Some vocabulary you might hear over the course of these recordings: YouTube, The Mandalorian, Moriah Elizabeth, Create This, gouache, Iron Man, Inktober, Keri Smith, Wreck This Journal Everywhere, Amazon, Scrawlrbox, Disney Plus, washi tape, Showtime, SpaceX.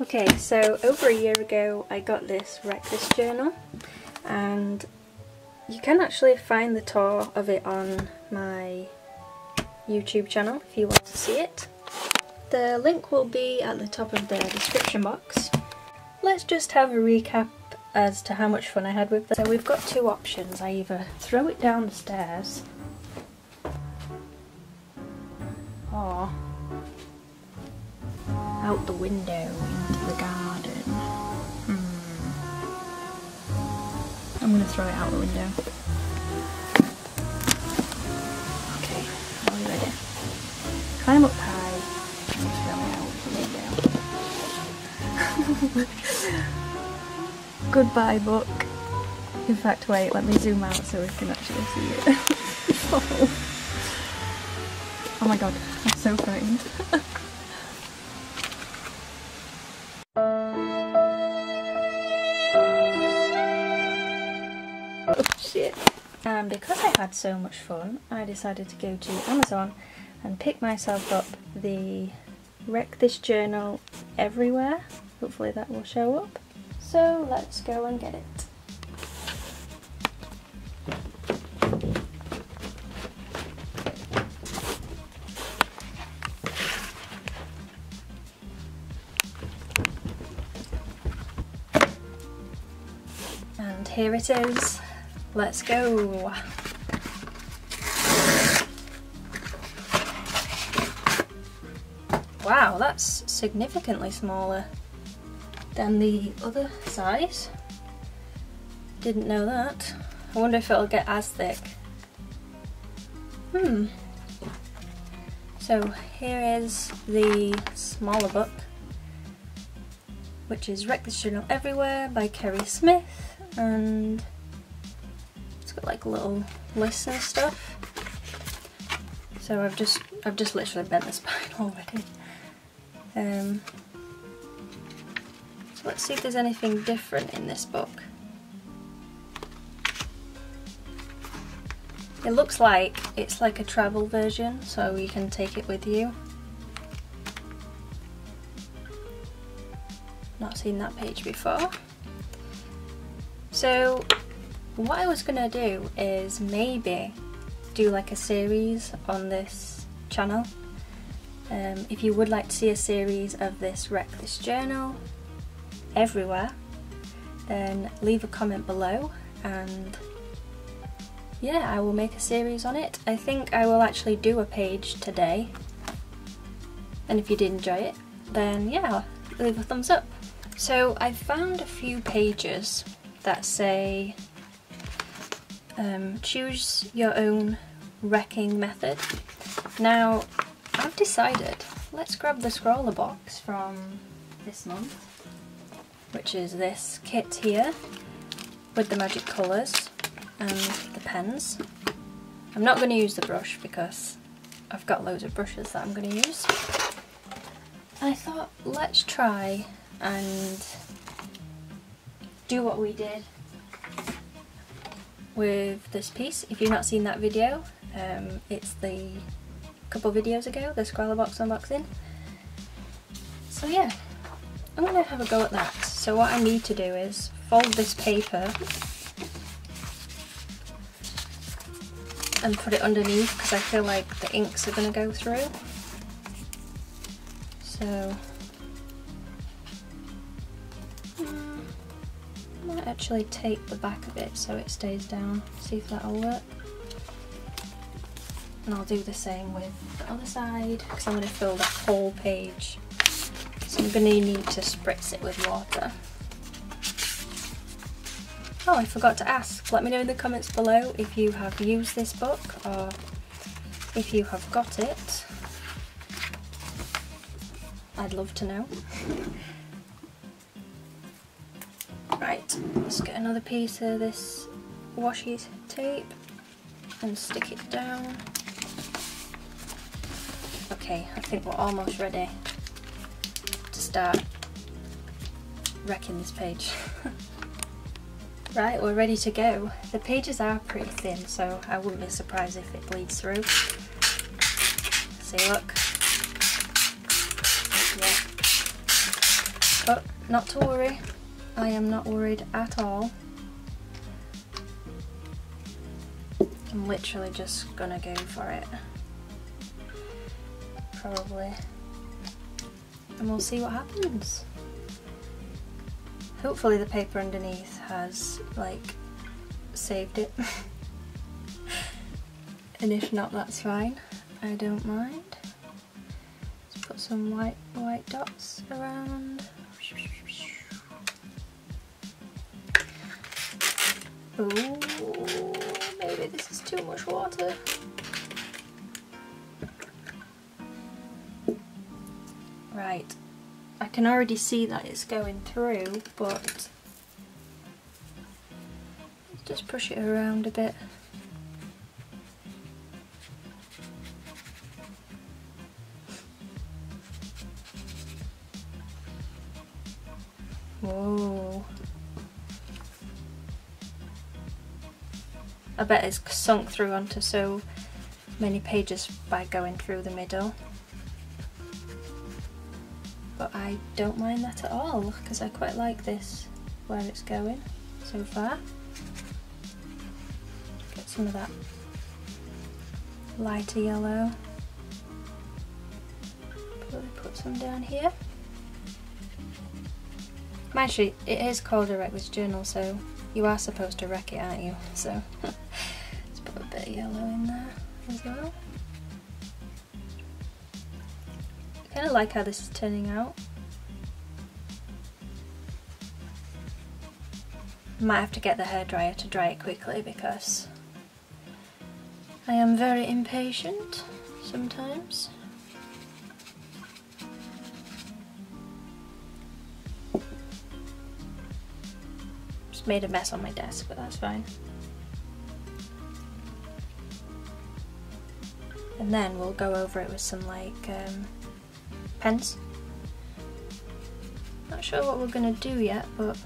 Okay, so over a year ago I got this Wreck This Journal, and you can actually find the tour of it on my YouTube channel if you want to see it. The link will be at the top of the description box. Let's just have a recap as to how much fun I had with this. So we've got two options. I either throw it down the stairs or out the window into the garden. I'm going to throw it out the window. Okay, are we ready? Climb up high and throw it out the window. Goodbye book. In fact, wait, let me zoom out so we can actually see it. Oh my god, I'm so frightened. Oh shit. And because I had so much fun, I decided to go to Amazon and pick myself up the Wreck This Journal Everywhere. Hopefully that will show up. So let's go and get it. And here it is. Let's go! Wow, that's significantly smaller than the other size. Didn't know that. I wonder if it'll get as thick. So here is the smaller book, which is Wreck This Journal Everywhere by Keri Smith, and like little lists and stuff. So I've just literally bent the spine already. So let's see if there's anything different in this book. It looks like it's like a travel version, so you can take it with you. Not seen that page before. So what I was gonna do is maybe do like a series on this channel. If you would like to see a series of this Wreck This Journal Everywhere, then leave a comment below and yeah, I will make a series on it. I think I will actually do a page today, and if you did enjoy it, then yeah, leave a thumbs up. So I found a few pages that say choose your own wrecking method. Now, I've decided, let's grab the Scrawlrbox from this month, which is this kit here with the magic colours and the pens. I'm not going to use the brush because I've got loads of brushes that I'm going to use. I thought, let's try and do what we did with this piece. If you've not seen that video, it's the couple videos ago, the Scrawlrbox unboxing. So yeah, I'm gonna have a go at that. So what I need to do is fold this paper and put it underneath because I feel like the inks are gonna go through. So actually tape the back of it so it stays down, see if that'll work. And I'll do the same with the other side because I'm going to fill that whole page, so I'm going to need to spritz it with water. Oh, I forgot to ask, let me know in the comments below if you have used this book or if you have got it. I'd love to know. Right, let's get another piece of this washi tape and stick it down. Okay, I think we're almost ready to start wrecking this page. Right, we're ready to go. The pages are pretty thin, so I wouldn't be surprised if it bleeds through. See, look. Yeah. But not to worry, I am not worried at all. I'm literally just gonna go for it, probably, and we'll see what happens. Hopefully the paper underneath has like saved it, and if not, that's fine, I don't mind. Let's put some white dots around. Ooh, maybe this is too much water. Right, I can already see that it's going through, but let's just push it around a bit. Whoa. I bet it's sunk through onto so many pages by going through the middle. But I don't mind that at all, because I quite like this, where it's going so far. Get some of that lighter yellow. Probably put some down here. Actually, it is called a Wreck This Journal, so you are supposed to wreck it, aren't you? So let's put a bit of yellow in there as well. I kind of like how this is turning out. Might have to get the hairdryer to dry it quickly because I am very impatient sometimes. Just made a mess on my desk, but that's fine. And then we'll go over it with some like pens. Not sure what we're gonna do yet, but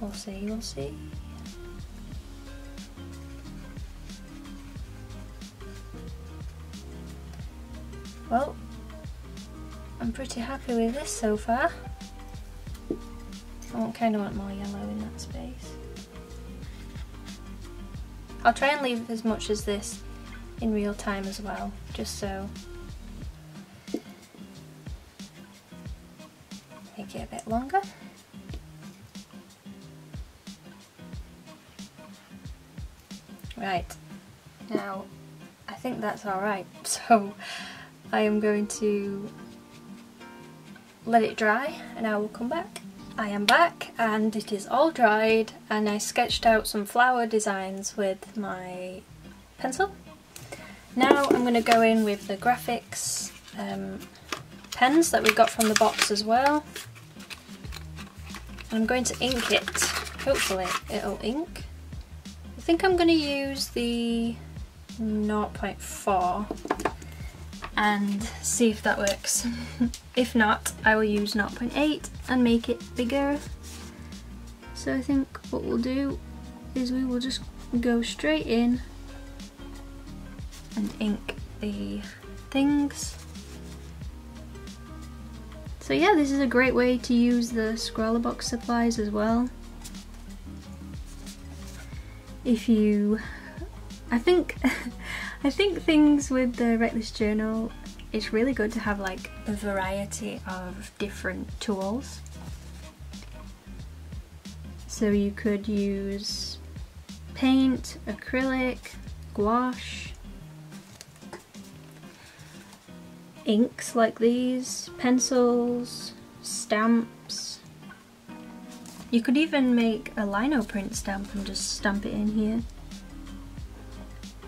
we'll see, we'll see. Well, I'm pretty happy with this so far. I kind of want more yellow in that space. I'll try and leave as much as this in real time as well, just so make it a bit longer. Right, now I think that's alright, so I am going to let it dry and I will come back. I am back and it is all dried, and I sketched out some flower designs with my pencil. Now I'm going to go in with the graphics pens that we got from the box as well. I'm going to ink it, hopefully it'll ink. I think I'm going to use the 0.4 and see if that works. If not, I will use 0.8 and make it bigger. So I think what we'll do is we will just go straight in and ink the things. So yeah, this is a great way to use the Scrawlrbox supplies as well. If you, I think things with the Wreck This Journal, it's really good to have like a variety of different tools. So you could use paint, acrylic, gouache, inks like these, pencils, stamps. You could even make a lino print stamp and just stamp it in here.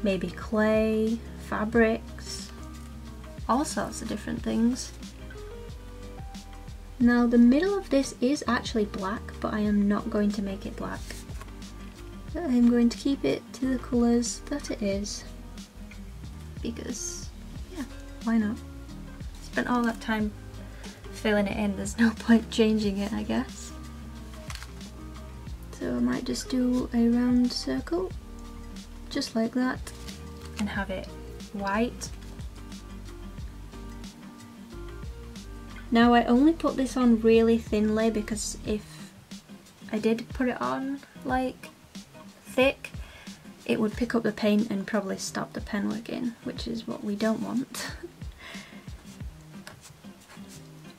Maybe clay, fabrics, all sorts of different things. Now the middle of this is actually black, but I am not going to make it black. I'm going to keep it to the colours that it is, because yeah, why not? Spent all that time filling it in, there's no point changing it, I guess. So I might just do a round circle, just like that, and have it white. Now I only put this on really thinly because if I did put it on like thick, it would pick up the paint and probably stop the pen working, which is what we don't want.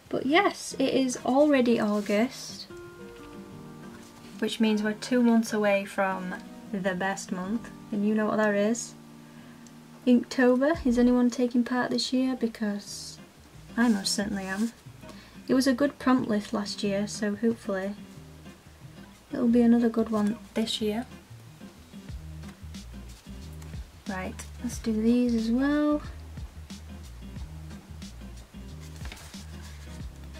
But yes, it is already August, which means we're 2 months away from the best month, and you know what that is. Inktober, is anyone taking part this year? Because I most certainly am. It was a good prompt list last year, so hopefully it'll be another good one this year. Right, let's do these as well.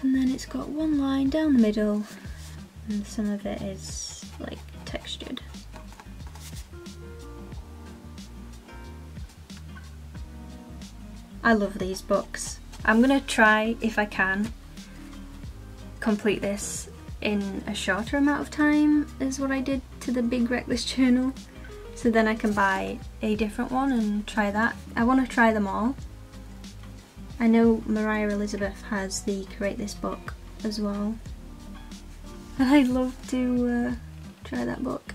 And then it's got one line down the middle, and some of it is like textured. I love these books. I'm gonna try, if I can, complete this in a shorter amount of time is what I did to the big Wreck This Journal, so then I can buy a different one and try that. I want to try them all. I know Moriah Elizabeth has the Create This book as well, and I'd love to try that book.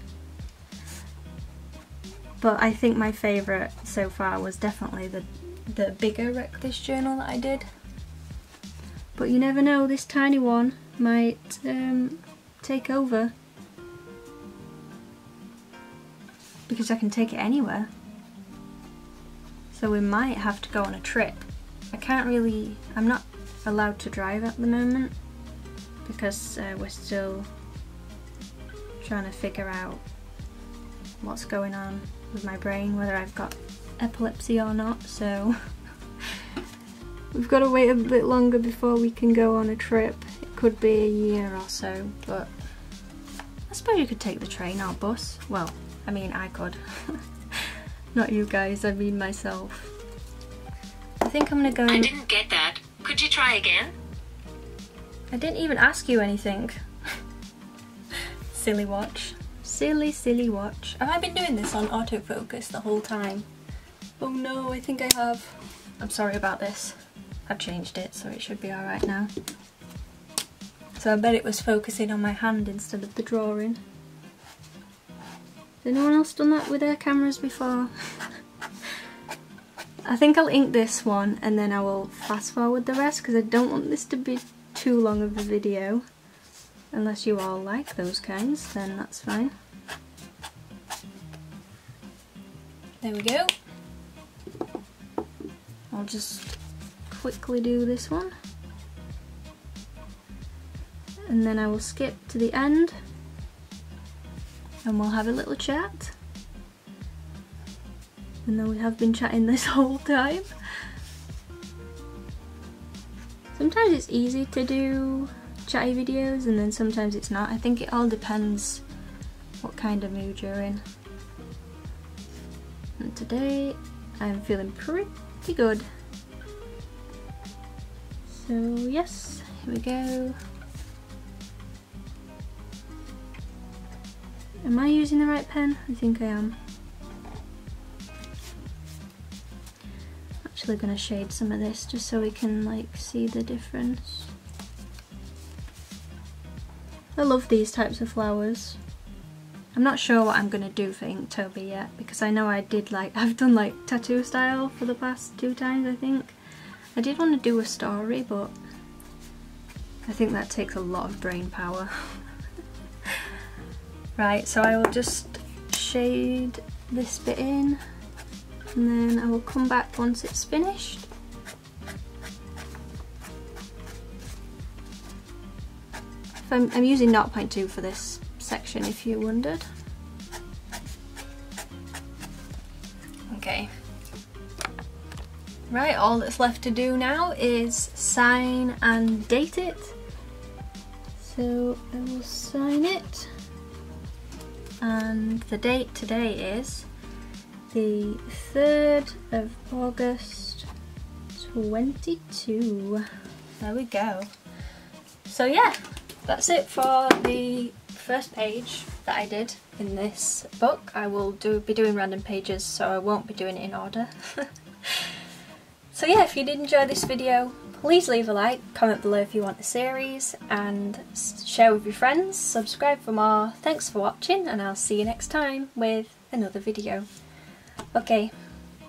But I think my favourite so far was definitely the bigger Wreck This Journal that I did. But you never know, this tiny one might take over, because I can take it anywhere. So we might have to go on a trip. I can't really, I'm not allowed to drive at the moment because we're still trying to figure out what's going on with my brain, whether I've got epilepsy or not, so we've got to wait a bit longer before we can go on a trip. It could be a year or so, but I suppose you could take the train or bus. Well, I mean I could, not you guys, I mean myself. I think I'm gonna go. I didn't get that. Could you try again? I didn't even ask you anything. Silly watch. Silly, silly watch. Have I been doing this on autofocus the whole time? Oh no, I think I have. I'm sorry about this. I've changed it, so it should be alright now. So I bet it was focusing on my hand instead of the drawing. Has anyone else done that with their cameras before? I think I'll ink this one and then I will fast forward the rest because I don't want this to be too long of a video. Unless you all like those kinds, then that's fine. There we go. I'll just quickly do this one. And then I will skip to the end and we'll have a little chat. And then we have been chatting this whole time. Sometimes it's easy to do chatty videos and then sometimes it's not. I think it all depends what kind of mood you're in. And today I'm feeling pretty good. So yes, here we go. Am I using the right pen? I think I am. Actually gonna shade some of this just so we can like see the difference. I love these types of flowers. I'm not sure what I'm gonna do for Inktober yet because I know I did like, I've done like tattoo style for the past 2 times I think. I did want to do a story but I think that takes a lot of brain power. Right, so I will just shade this bit in. And then I will come back once it's finished. If I'm using 0.2 for this section if you wondered. Okay. Right, all that's left to do now is sign and date it. So I will sign it. And the date today is the 3rd of August 22. There we go. So yeah, that's it for the first page that I did in this book. I will be doing random pages, so I won't be doing it in order. So yeah, if you did enjoy this video, Please leave a like, comment below if you want the series, and share with your friends, subscribe for more. Thanks for watching, and I'll see you next time with another video. Okay,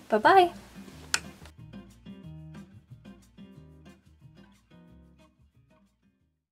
bye bye!